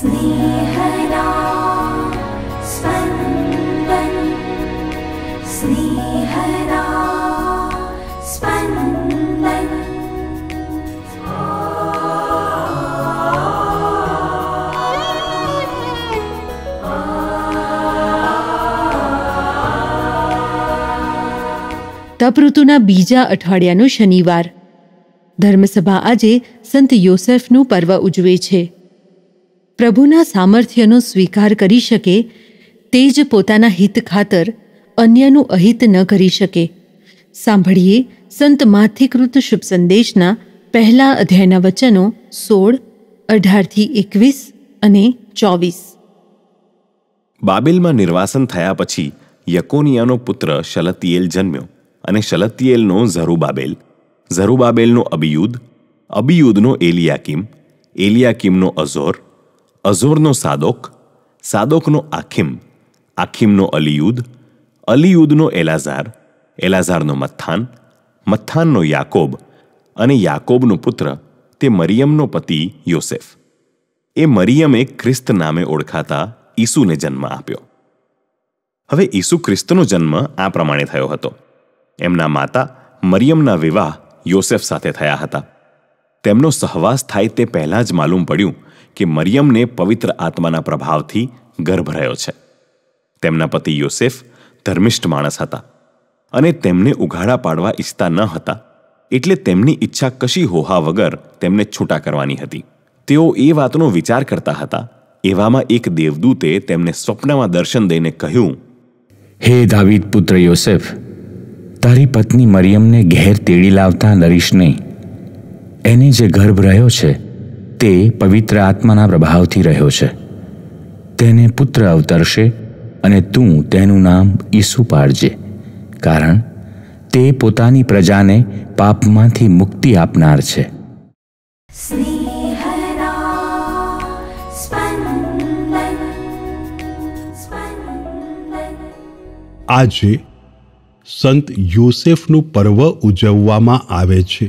તપઋતુના બીજા અઠવાડિયાનો શનિવાર ધર્મસભા આજે સંત યોસેફનું પર્વ ઉજવે છે. પ્રભુના સામર્થ્યનો સ્વીકાર કરી શકે તે જ પોતાના હિત ખાતર અન્યનું અહિત ન કરી શકે. સાંભળીએ સંત માથિકૃત શુભ સંદેશના પહેલા અધ્યાયના વચનો 16, 18 થી 21 અને 24. બાબેલમાં નિર્વાસન થયા પછી યકોનિયાનો પુત્ર શલતિયેલ જન્મ્યો અને શલતિયેલનો ઝરુબાબેલ, ઝરુબાબેલનો અબિયુદ, અબિયુદનો એલિયાકીમ, એલિયાકીમનો અઝોર, અઝોરનો સાદોક, સાદોકનો આખીમ, આખીમનો અલિયુદ, અલિયુદનો એલાઝાર, એલાઝારનો મત્થાન, મત્થાનનો યાકોબ અને યાકોબનો પુત્ર તે મરિયમનો પતિ યોસેફ. એ મરિયમે ખ્રિસ્ત નામે ઓળખાતા ઈસુને જન્મ આપ્યો. હવે ઈસુ ખ્રિસ્તનો જન્મ આ પ્રમાણે થયો હતો. એમના માતા મરિયમના વિવાહ યોસેફ સાથે થયા હતા. તેમનો સહવાસ થાય તે પહેલાં જ માલુમ પડ્યું કે મરિયમને પવિત્ર આત્માના પ્રભાવથી ગર્ભ રહ્યો છે. તેમના પતિ યોસેફ ધર્મિષ્ઠ માણસ હતા અને તેમને ઉઘાડા પાડવા ઈચ્છતા ન હતા, એટલે તેમની ઈચ્છા કશી હોહા વગર તેમને છૂટા કરવાની હતી. તેઓ એ વાતનો વિચાર કરતા હતા, એવામાં એક દેવદૂતે તેમને સ્વપ્નમાં દર્શન દઈને કહ્યું, હે દાવીદ પુત્ર યોસેફ, તારી પત્ની મરિયમને ઘેર તેડી લાવતા ડરીશ નહીં. એને જે ગર્ભ રહ્યો છે તે પવિત્ર આત્માના પ્રભાવથી રહ્યો છે. તેને પુત્ર અવતરશે અને તું તેનું નામ ઈસુ પાડજે, કારણ તે પોતાની પ્રજાને પાપમાંથી મુક્તિ આપનાર છે. આજે સંત યોસેફનું પર્વ ઉજવવામાં આવે છે.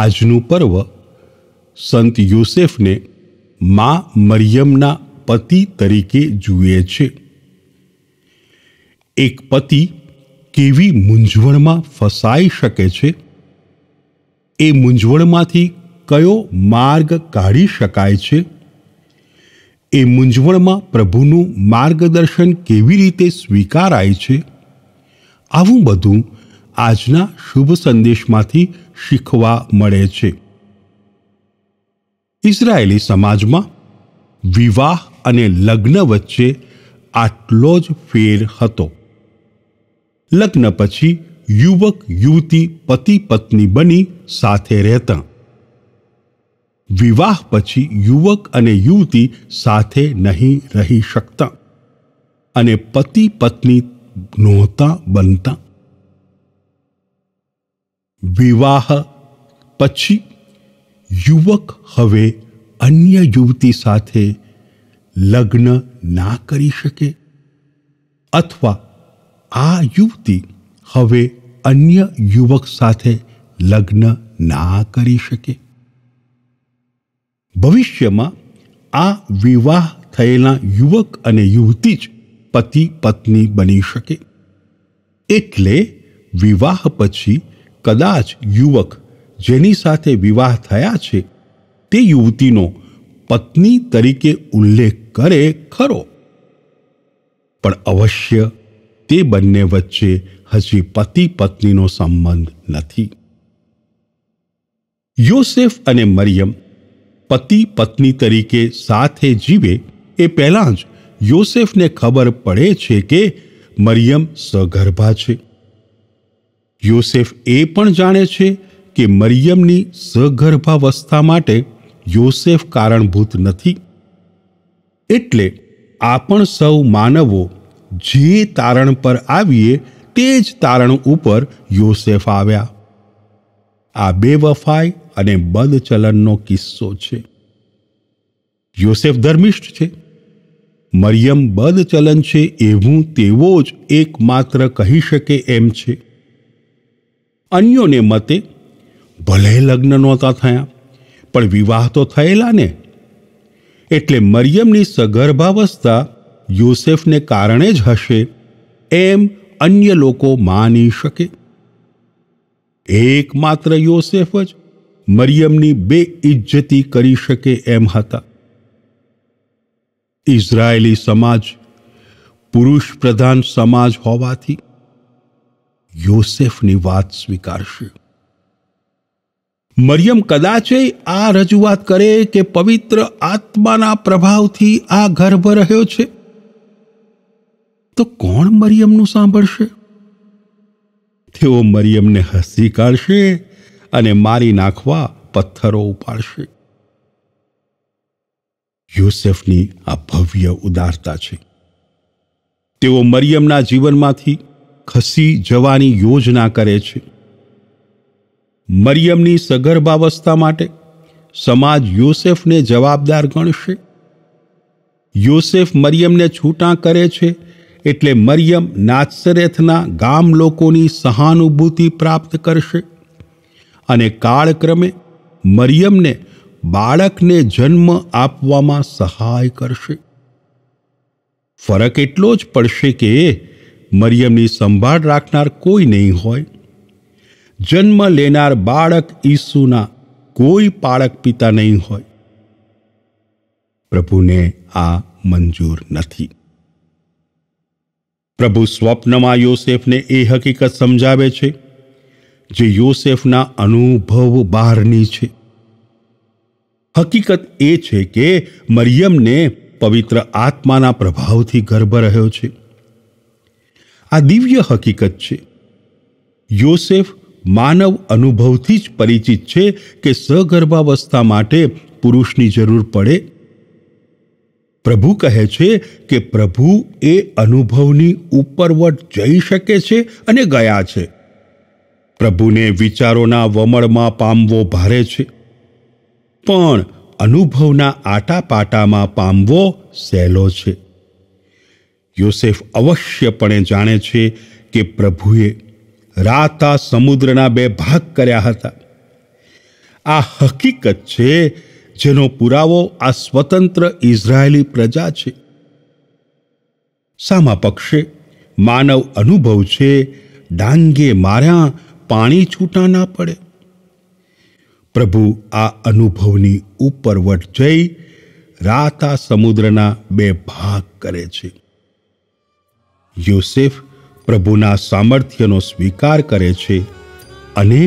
આજનું પર્વ સંત યોસેફને મા મરિયમના પતિ તરીકે જુએ છે. એક પતિ કેવી મૂંઝવણમાં ફસાઈ શકે છે, એ મૂંઝવણમાંથી કયો માર્ગ કાઢી શકાય છે, એ મૂંઝવણમાં પ્રભુનું માર્ગદર્શન કેવી રીતે સ્વીકારાય છે, આવું બધું આજના શુભ સંદેશમાંથી શીખવા મળે છે. ઇઝરાયેલી સમાજમાં વિવાહ અને લગ્ન વચ્ચે આટલો જ ફેર હતો. લગ્ન પછી યુવક યુવતી પતિ પત્ની બની સાથે રહેતા. વિવાહ પછી યુવક અને યુવતી સાથે નહીં રહી શકતા અને પતિ પત્ની નહોતા બનતા. વિવાહ પછી યુવક હવે અન્ય યુવતી સાથે લગ્ન ના કરી શકે, અથવા આ યુવતી હવે અન્ય યુવક સાથે લગ્ન ના કરી શકે. ભવિષ્યમાં આ વિવાહ થયેલા યુવક અને યુવતી જ પતિ પત્ની બની શકે, એટલે વિવાહ પછી કદાચ યુવક જેની સાથે વિવાહ થયા છે તે યુવતીનો પત્ની તરીકે ઉલ્લેખ કરે ખરો, પણ અવશ્ય તે બંને વચ્ચે હજી પતિ પત્નીનો સંબંધ નથી. યોસેફ અને મરિયમ પતિ પત્ની તરીકે સાથે જીવે એ પહેલાં જ યોસેફને ખબર પડે છે કે મરિયમ સગર્ભા છે. યોસેફ એ પણ જાણે છે કે મરિયમની સગર્ભાવસ્થા માટે યોસેફ કારણભૂત નથી, એટલે આપણ સૌ માનવો જે તારણ પર આવીએ તે જ તારણ ઉપર યોસેફ આવ્યા. આ બેવફાઈ અને બદચલનનો કિસ્સો છે. યોસેફ ધર્મિષ્ઠ છે, મરિયમ બદચલન છે, એવું તેવો જ એકમાત્ર કહી શકે એમ છે. અન્યોને મતે ભલે લગ્ન નહોતા થયા પણ વિવાહ તો થયેલા ને, એટલે મરિયમની સગર્ભાવસ્થા યોસેફને કારણે જ હશે એમ અન્ય લોકો માની શકે। એકમાત્ર યોસેફ જ મરિયમની બેઇજ્જતી કરી શકે એમ હતા। ઇઝરાયેલી સમાજ પુરુષ પ્રધાન સમાજ હોવાથી યોસેફની વાત સ્વીકારશે। मरियम कदाचे आ रजूआत करे के पवित्र आत्माना प्रभावथी आ गर्भ रह्यो छे, तो कोण मरियमनुं सांभळशे? तेओ मरियमने हसी काढशे अने मारी नाखवा पत्थरो उपाडशे। योसेफनी आ भव्य उदारता छे। तेओ मरियमना जीवनमांथी खसी जवानी योजना करे छे। मरियमनी सगर्भावस्था माटे समाज योसेफने जवाबदार गणशे। योसेफ मरियमने छूटा करे छे एटले मरियम नात्सरेथना गाम लोकोनी सहानुभूति प्राप्त करशे अने कालक्रमे मरियमने बाळकने जन्म आपवामां सहाय करशे। फरक एटलो ज पड़शे के मरियमनी संभाळ राखनार कोई नहीं होय। जन्म लेनार बाळक ईसुना कोई पालक पिता नहीं होय। प्रभुने आ मंजूर नथी। प्रभु स्वप्न में योसेफ ने ए हकीकत समझावे छे जे योसेफना अनुभव बहारनी छे। हकीकत ए छे के मरियम ने पवित्र आत्माना प्रभावथी गर्भ रह्यो छे। आ दिव्य हकीकत छे। योसेफ मानव अनुभवथी ज परिचित छे के सगर्भावस्था माटे पुरुषनी जरूर पड़े। प्रभु कहे छे के प्रभु ए अनुभवनी उपरवट जई शके छे अने गया छे। प्रभुने विचारोना वमळमां पामवो भारे छे, पण अनुभवना आटापाटामां पामवो सहेलो छे। योसेफ अवश्यपणे जाणे छे के प्रभुए राता समुद्रना बे भाग कर्या हता। आ हकीकत छे जेनो पुरावो आ स्वतंत्र इजरायली प्रजा छे। सामा पक्षे मानव अनुभव छे डांगे मार्या पाणी छूटा ना पड़े। प्रभु आ अनुभवनी उपरवट जई राता समुद्रना बे भाग करे छे। योसेफ प्रभुना सामर्थ्यनो स्वीकार करे छे अने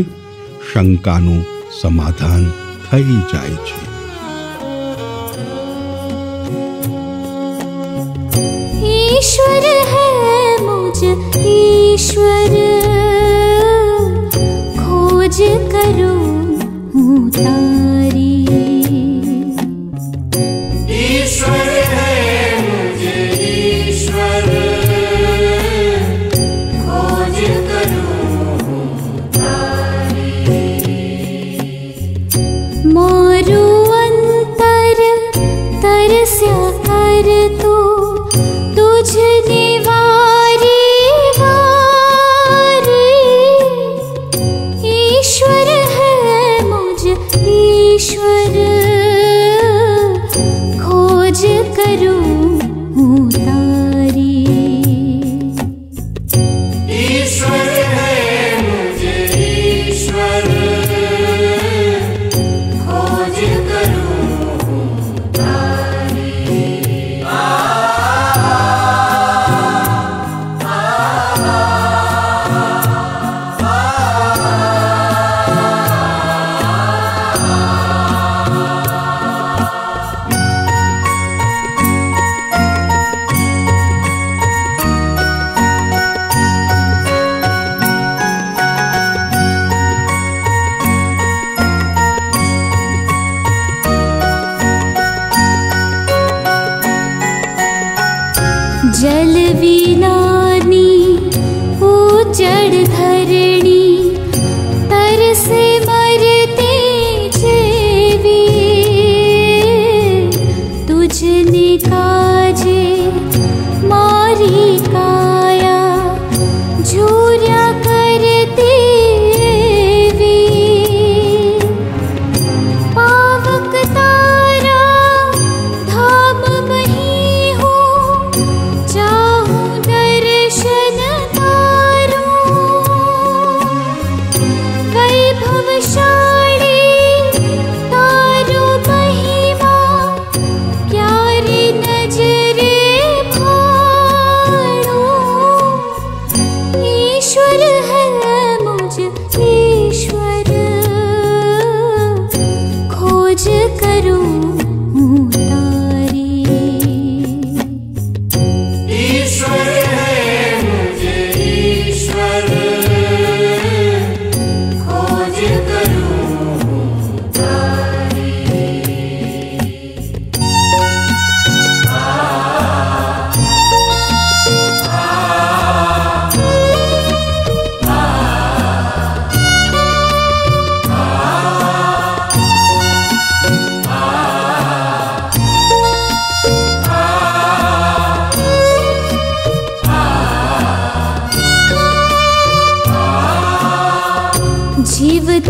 शंकानुं समाधान थई जाय छे। ईश्वर है मुझ ईश्वर खोज करूं हूँ तारी। ईश्वर है मुझे ईश्वर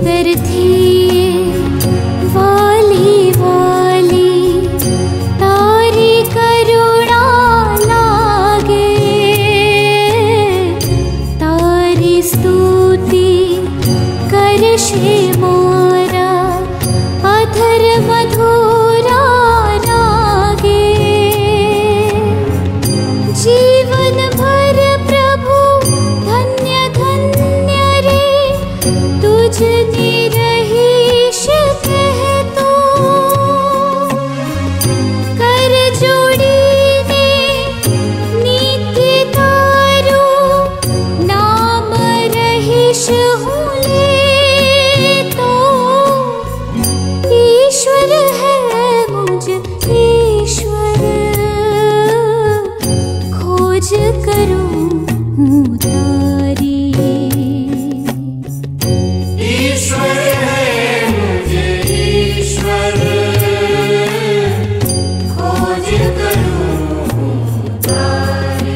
तर थी वाली वाली तारी करुणा लागे, तारी स्तुति करशे मोरा अधर मधुरा लागे। जीवन भर प्रभु धन्य धन्य रे तुझने रही कह तो, कर जोड़ी ने नीति तारू नाम रहीश हूँ तो। ईश्वर है मुझ ईश्वर खोज करूँ हूँ तारी। ईश्वर है मुझे ईश्वर खोज करूँ हूँ तारी।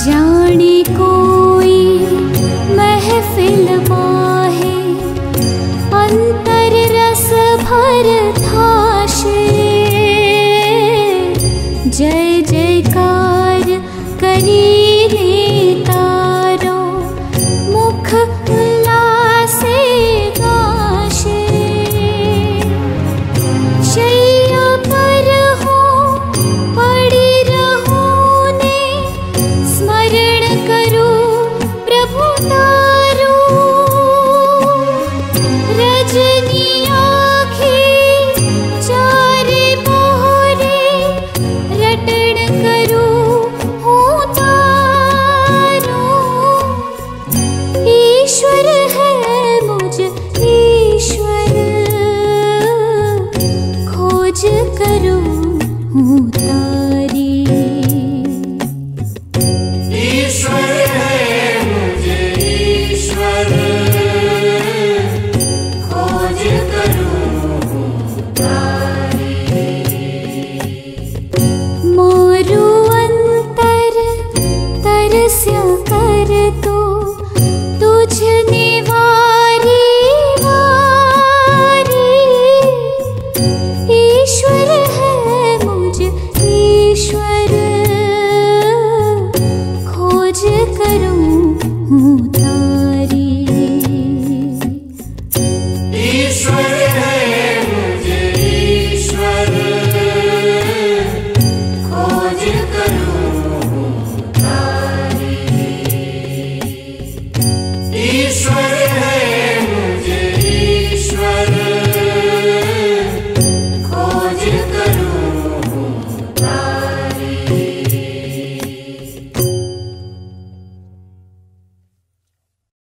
जाने कोई महफिल माहे अंतर रस भर थाशे, जय जयकार करीने तारो मुख उल्लासे गाशे। शैया पर हो पड़ी रहोने स्मरण करो प्रभु तारो। रजनी आँखे चारे मोहरे रटन करो हूँ तारो। ईश्वर है मुझ ईश्वर खोज करो हूँ तारो।